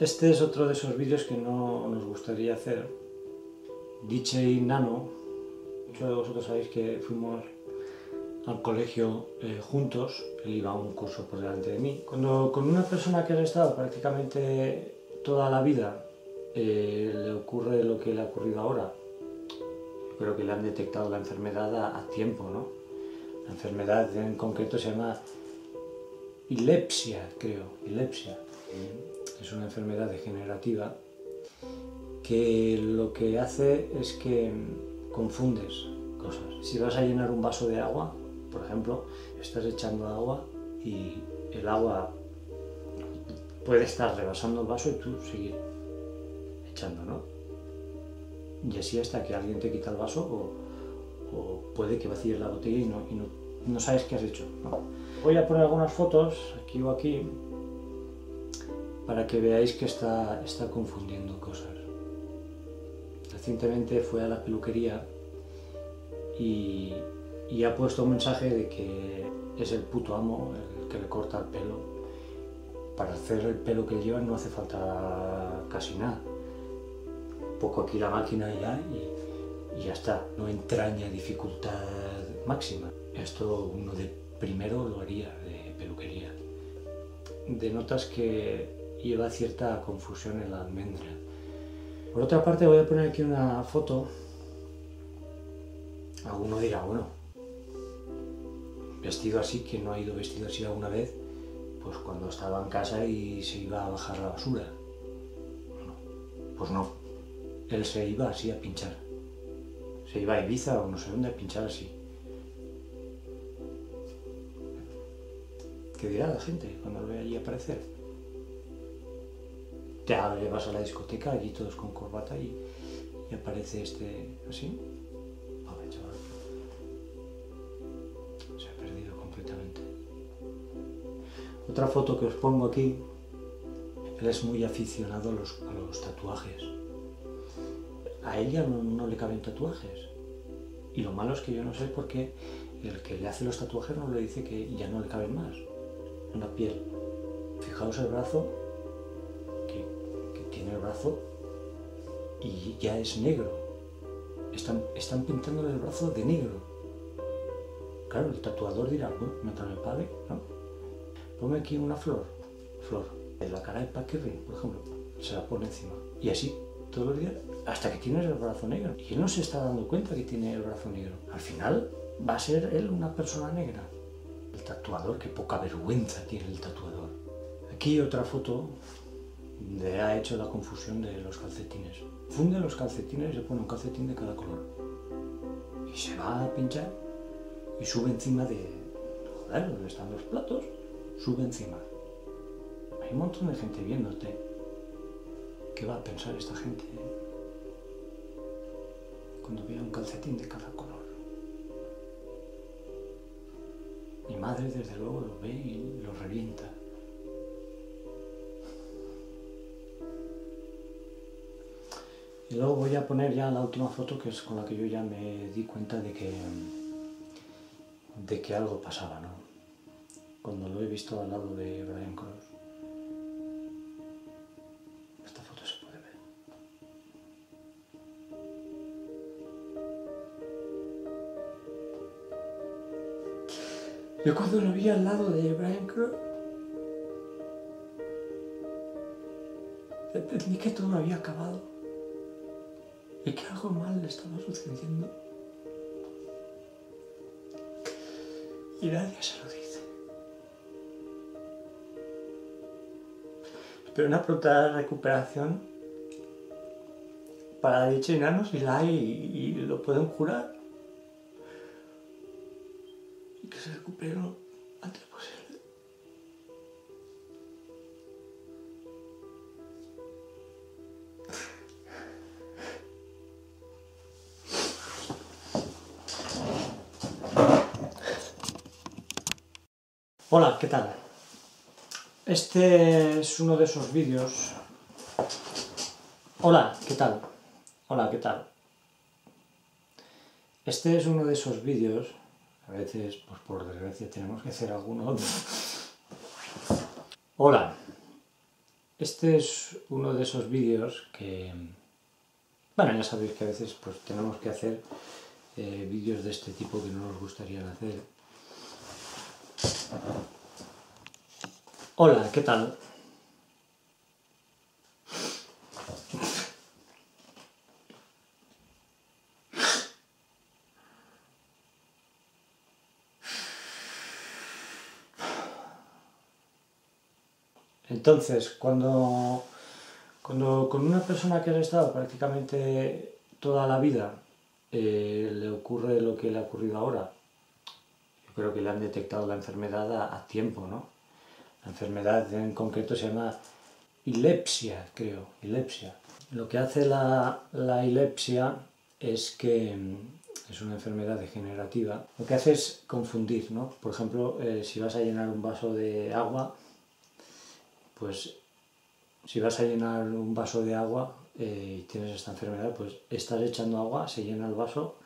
Este es otro de esos vídeos que no nos gustaría hacer. DJ Nano, muchos de vosotros sabéis que fuimos al colegio juntos, él iba a un curso por delante de mí. Cuando con una persona que has estado prácticamente toda la vida le ocurre lo que le ha ocurrido ahora, yo creo que le han detectado la enfermedad a tiempo, ¿no? La enfermedad en concreto se llama epilepsia, creo, epilepsia. Es una enfermedad degenerativa que lo que hace es que confundes cosas. Si vas a llenar un vaso de agua, por ejemplo, estás echando agua y el agua puede estar rebasando el vaso y tú sigues echando, ¿no? Y así hasta que alguien te quita el vaso o puede que vacíes la botella y no sabes qué has hecho, ¿no? Voy a poner algunas fotos aquí o aquí para que veáis que está confundiendo cosas. Recientemente fue a la peluquería y ha puesto un mensaje de que es el puto amo el que le corta el pelo. Para hacer el pelo que llevan no hace falta casi nada. Poco aquí la máquina ya y ya está. No entraña dificultad máxima. Esto uno de primero lo haría, de peluquería. Denotas que lleva cierta confusión en la almendra. Por otra parte, voy a poner aquí una foto. Alguno dirá, bueno, vestido así, quien no ha ido vestido así alguna vez, pues cuando estaba en casa y se iba a bajar la basura. Bueno, pues no, él se iba así a pinchar. Se iba a Ibiza o no sé dónde a pinchar así. ¿Qué dirá la gente cuando lo vea allí aparecer? Te vas a la discoteca, allí todos con corbata y aparece este así. Pobre chaval. Se ha perdido completamente. Otra foto que os pongo aquí. Él es muy aficionado a los tatuajes. A ella no le caben tatuajes. Y lo malo es que yo no sé por qué el que le hace los tatuajes no le dice que ya no le caben más. Una piel. Fijaos el brazo, que tiene el brazo y ya es negro. Están pintándole el brazo de negro. Claro, el tatuador dirá, bueno, mientras me pague, ¿no? Ponme aquí una flor, en la cara de Paquirrin, por ejemplo, se la pone encima. Y así, todos los días, hasta que tienes el brazo negro. Y él no se está dando cuenta que tiene el brazo negro. Al final, va a ser él una persona negra. El tatuador, qué poca vergüenza tiene el tatuador. Aquí otra foto donde ha hecho la confusión de los calcetines. Funde los calcetines y le pone un calcetín de cada color. Y se va a pinchar y sube encima de... Joder, donde están los platos, sube encima. Hay un montón de gente viéndote. ¿Qué va a pensar esta gente cuando vea un calcetín de cada color? Mi madre, desde luego, lo ve y lo revienta. Y luego voy a poner ya la última foto, que es con la que yo ya me di cuenta de que algo pasaba, ¿no? Cuando lo he visto al lado de Brian Croce. Esta foto se puede ver. Yo cuando lo vi al lado de Brian Croce, entendí que todo había acabado. Y que algo mal le estaba sucediendo. Y nadie se lo dice. Espero una pronta recuperación para DJ Nano, si la hay y lo pueden curar. Y que se recupere lo antes posible. Hola, ¿qué tal? Este es uno de esos vídeos... Hola, ¿qué tal? Hola, ¿qué tal? Este es uno de esos vídeos... A veces, pues por desgracia, tenemos que hacer alguno. Hola, Este es uno de esos vídeos que, bueno, ya sabéis que a veces pues tenemos que hacer vídeos de este tipo que no nos gustaría hacer. Hola, ¿qué tal? Entonces, cuando con una persona que ha estado prácticamente toda la vida le ocurre lo que le ha ocurrido ahora, yo creo que le han detectado la enfermedad a tiempo, ¿no? La enfermedad en concreto se llama ilepsia, creo, ilepsia. Lo que hace la ilepsia es que es una enfermedad degenerativa. Lo que hace es confundir, ¿no? Por ejemplo, si vas a llenar un vaso de agua, pues si vas a llenar un vaso de agua y tienes esta enfermedad, pues estás echando agua, se llena el vaso